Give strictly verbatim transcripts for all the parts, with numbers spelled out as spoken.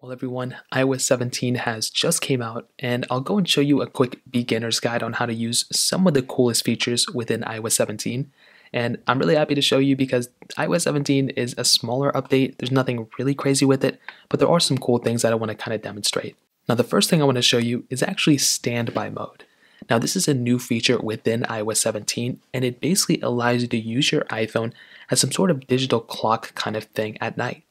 Well everyone, i O S seventeen has just came out, and I'll go and show you a quick beginner's guide on how to use some of the coolest features within i O S seventeen. And I'm really happy to show you because i O S seventeen is a smaller update. There's nothing really crazy with it, but there are some cool things that I want to kind of demonstrate. Now the first thing I want to show you is actually standby mode. Now this is a new feature within i O S seventeen, and it basically allows you to use your iPhone as some sort of digital clock kind of thing at night.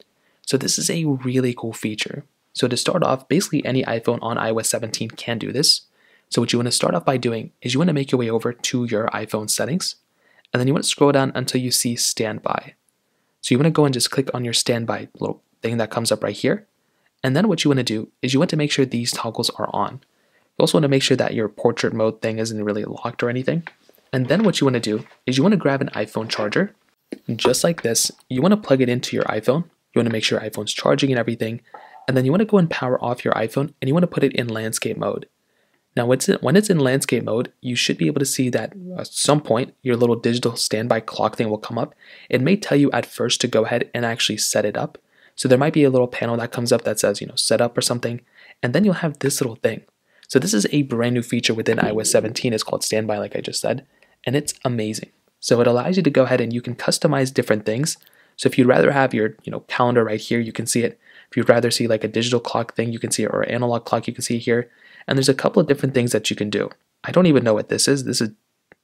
So this is a really cool feature. So to start off, basically any iPhone on i O S seventeen can do this. So what you want to start off by doing is you want to make your way over to your iPhone settings, and then you want to scroll down until you see standby. So you want to go and just click on your standby little thing that comes up right here. And then what you want to do is you want to make sure these toggles are on. You also want to make sure that your portrait mode thing isn't really locked or anything. And then what you want to do is you want to grab an iPhone charger. And just like this, you want to plug it into your iPhone. You want to make sure your iPhone's charging and everything, and then you want to go and power off your iPhone, and you want to put it in landscape mode. Now when it's in landscape mode, you should be able to see that at some point your little digital standby clock thing will come up. It may tell you at first to go ahead and actually set it up, so there might be a little panel that comes up that says, you know, set up or something, and then you'll have this little thing. So this is a brand new feature within i O S seventeen. It's called standby, like I just said, and it's amazing. So it allows you to go ahead and you can customize different things. So if you'd rather have your, you know, calendar right here, you can see it. If you'd rather see like a digital clock thing, you can see it, or analog clock, you can see here. And there's a couple of different things that you can do. I don't even know what this is. This is,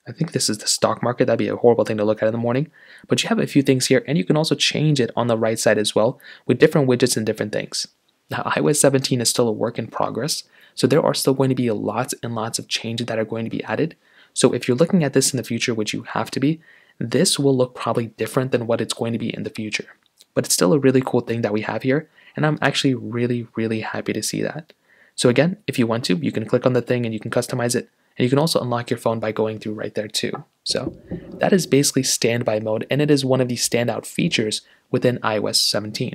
I think this is the stock market. That'd be a horrible thing to look at in the morning. But you have a few things here, and you can also change it on the right side as well with different widgets and different things. Now, i O S seventeen is still a work in progress, so there are still going to be lots and lots of changes that are going to be added. So if you're looking at this in the future, which you have to be, this will look probably different than what it's going to be in the future. But it's still a really cool thing that we have here, and I'm actually really, really happy to see that. So again, if you want to, you can click on the thing and you can customize it, and you can also unlock your phone by going through right there too. So that is basically standby mode, and it is one of the standout features within i O S seventeen.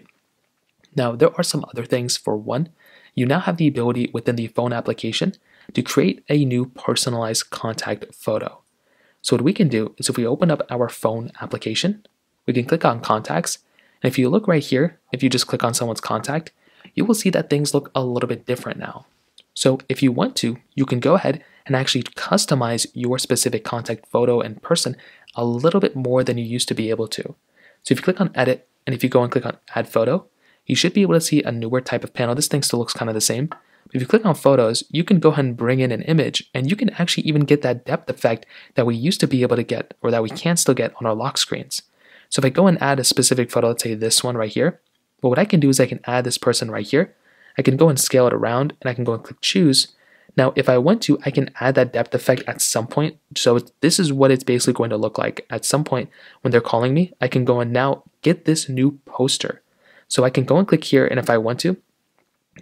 Now, there are some other things. For one, you now have the ability within the phone application to create a new personalized contact photo. So what we can do is if we open up our phone application, we can click on contacts. And if you look right here, if you just click on someone's contact, you will see that things look a little bit different now. So if you want to, you can go ahead and actually customize your specific contact photo and person a little bit more than you used to be able to. So if you click on edit, and if you go and click on add photo, you should be able to see a newer type of panel. This thing still looks kind of the same. If you click on photos, you can go ahead and bring in an image, and you can actually even get that depth effect that we used to be able to get, or that we can still get on our lock screens. So if I go and add a specific photo, let's say this one right here, but what I can do is I can add this person right here. I can go and scale it around, and I can go and click choose. Now, if I want to, I can add that depth effect at some point. So this is what it's basically going to look like. At some point when they're calling me, I can go and now get this new poster. So I can go and click here, and if I want to,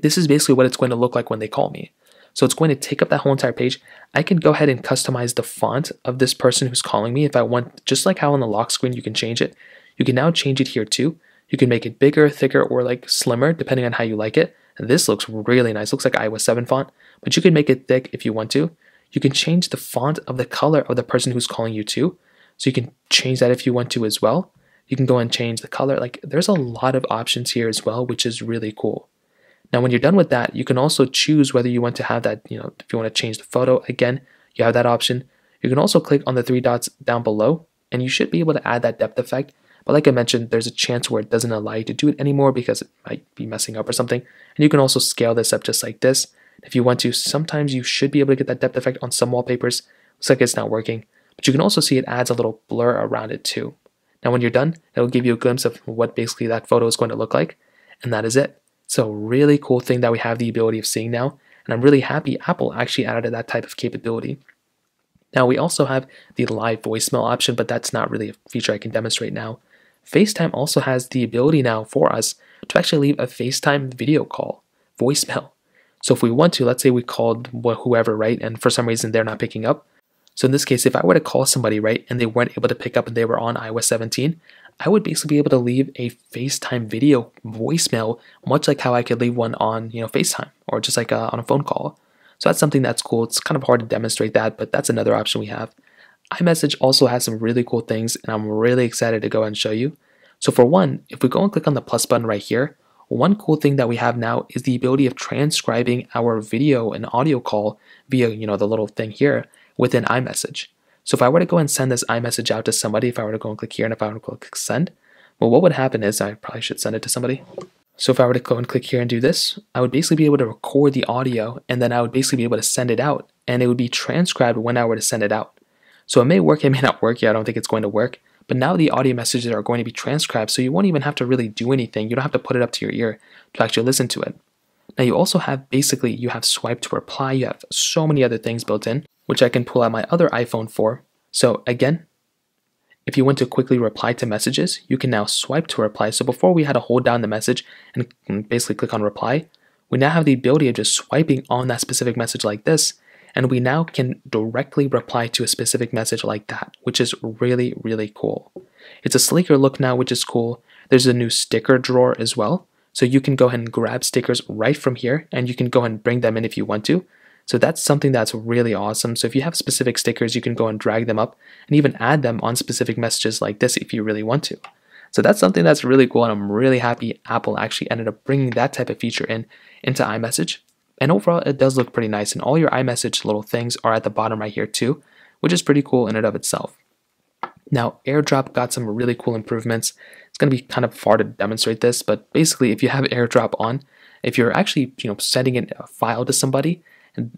this is basically what it's going to look like when they call me. So it's going to take up that whole entire page. I can go ahead and customize the font of this person who's calling me if I want. Just like how on the lock screen you can change it, you can now change it here too. You can make it bigger, thicker, or like slimmer, depending on how you like it. And this looks really nice. It looks like i O S seven font, but you can make it thick if you want to. You can change the font of the color of the person who's calling you too. So you can change that if you want to as well. You can go and change the color. Like, there's a lot of options here as well, which is really cool. Now, when you're done with that, you can also choose whether you want to have that, you know, if you want to change the photo, again, you have that option. You can also click on the three dots down below, and you should be able to add that depth effect. But like I mentioned, there's a chance where it doesn't allow you to do it anymore because it might be messing up or something. And you can also scale this up just like this. If you want to, sometimes you should be able to get that depth effect on some wallpapers. Looks like it's not working. But you can also see it adds a little blur around it too. Now, when you're done, it'll give you a glimpse of what basically that photo is going to look like. And that is it. So really cool thing that we have the ability of seeing now, and I'm really happy Apple actually added that type of capability. Now we also have the live voicemail option, but that's not really a feature I can demonstrate now. FaceTime also has the ability now for us to actually leave a FaceTime video call, voicemail. So if we want to, let's say we called whoever, right, and for some reason they're not picking up. So in this case, if I were to call somebody, right, and they weren't able to pick up and they were on i O S seventeen, I would basically be able to leave a FaceTime video voicemail, much like how I could leave one on, you know, FaceTime or just like a, on a phone call. So that's something that's cool. It's kind of hard to demonstrate that, but that's another option we have. iMessage also has some really cool things, and I'm really excited to go ahead and show you. So for one, if we go and click on the plus button right here, One cool thing that we have now is the ability of transcribing our video and audio call via, you know, the little thing here within iMessage. So if I were to go and send this iMessage out to somebody, if I were to go and click here and if I were to click send, well, what would happen is, I probably should send it to somebody. So if I were to go and click here and do this, I would basically be able to record the audio and then I would basically be able to send it out, and it would be transcribed when I were to send it out. So it may work, it may not work. Yeah, I don't think it's going to work. But now the audio messages are going to be transcribed, so you won't even have to really do anything. You don't have to put it up to your ear to actually listen to it. Now you also have, basically, you have swipe to reply. You have so many other things built in, which I can pull out my other iPhone for. So again, if you want to quickly reply to messages, you can now swipe to reply. So before we had to hold down the message and basically click on reply, we now have the ability of just swiping on that specific message like this, and we now can directly reply to a specific message like that, which is really, really cool. It's a sleeker look now, which is cool. There's a new sticker drawer as well. So you can go ahead and grab stickers right from here, and you can go ahead and bring them in if you want to. So that's something that's really awesome. So if you have specific stickers, you can go and drag them up and even add them on specific messages like this if you really want to. So that's something that's really cool, and I'm really happy Apple actually ended up bringing that type of feature in into iMessage. And overall, it does look pretty nice, and all your iMessage little things are at the bottom right here too, which is pretty cool in and of itself. Now, AirDrop got some really cool improvements. It's going to be kind of far to demonstrate this, but basically if you have AirDrop on, if you're actually, you know, sending a file to somebody,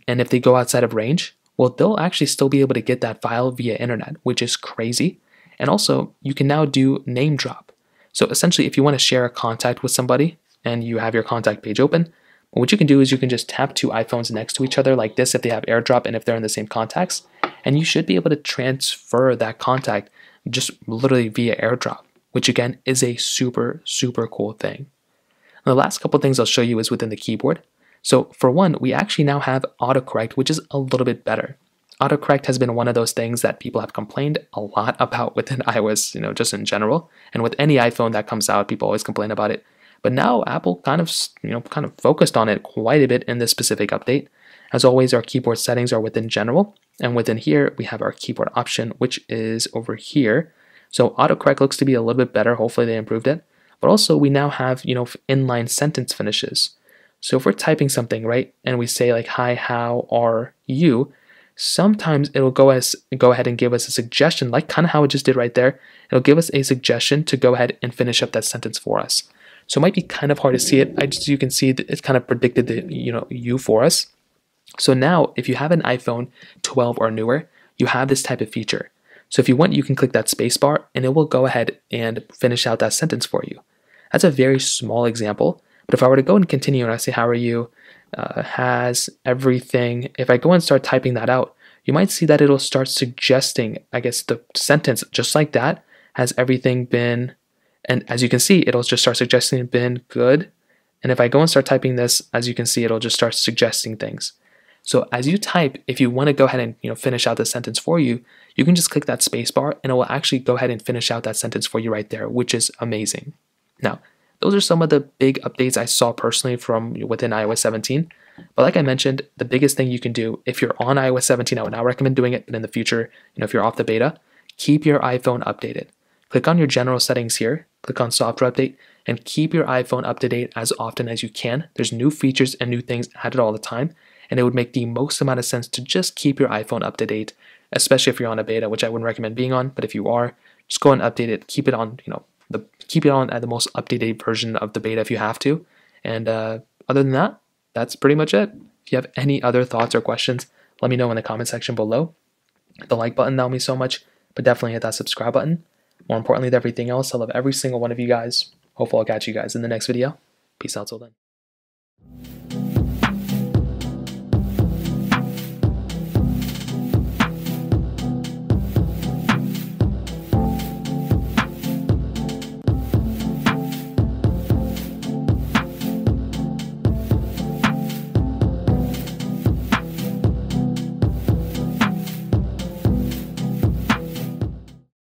and if they go outside of range, well, they'll actually still be able to get that file via internet, which is crazy. And also, you can now do name drop. So essentially, if you want to share a contact with somebody and you have your contact page open, what you can do is you can just tap two iPhones next to each other like this if they have AirDrop and if they're in the same contacts, and you should be able to transfer that contact just literally via AirDrop, which again is a super, super cool thing. And the last couple things I'll show you is within the keyboard. So for one, we actually now have autocorrect, which is a little bit better. Autocorrect has been one of those things that people have complained a lot about within iOS, you know, just in general. And with any iPhone that comes out, people always complain about it. But now Apple kind of, you know, kind of focused on it quite a bit in this specific update. As always, our keyboard settings are within general. And within here, we have our keyboard option, which is over here. So autocorrect looks to be a little bit better. Hopefully they improved it. But also we now have, you know, inline sentence finishes. So if we're typing something, right, and we say like, hi, how are you? Sometimes it'll go as go ahead and give us a suggestion, like kind of how it just did right there. It'll give us a suggestion to go ahead and finish up that sentence for us. So it might be kind of hard to see it. I just, you can see that it's kind of predicted the, you know, you for us. So now if you have an iPhone twelve or newer, you have this type of feature. So if you want, you can click that space bar and it will go ahead and finish out that sentence for you. That's a very small example. But if I were to go and continue and I say, how are you, uh, has everything, if I go and start typing that out, you might see that it'll start suggesting, I guess, the sentence just like that, has everything been, and as you can see, it'll just start suggesting been good. And if I go and start typing this, as you can see, it'll just start suggesting things. So as you type, if you want to go ahead and, you know, finish out the sentence for you, you can just click that space bar and it will actually go ahead and finish out that sentence for you right there, which is amazing. Now, those are some of the big updates I saw personally from within iOS seventeen. But like I mentioned, the biggest thing you can do if you're on iOS seventeen, I would not recommend doing it, but in the future, you know, if you're off the beta, keep your iPhone updated. Click on your general settings here, click on software update, and keep your iPhone up to date as often as you can. There's new features and new things added all the time, and it would make the most amount of sense to just keep your iPhone up to date, especially if you're on a beta, which I wouldn't recommend being on, but if you are, just go and update it, keep it on, you know, The, keep it on at the most up-to-date version of the beta if you have to. And uh, other than that, that's pretty much it. If you have any other thoughts or questions, let me know in the comment section below. The like button, that'll mean so much, but definitely hit that subscribe button. More importantly than everything else, I love every single one of you guys. Hopefully I'll catch you guys in the next video. Peace out till then.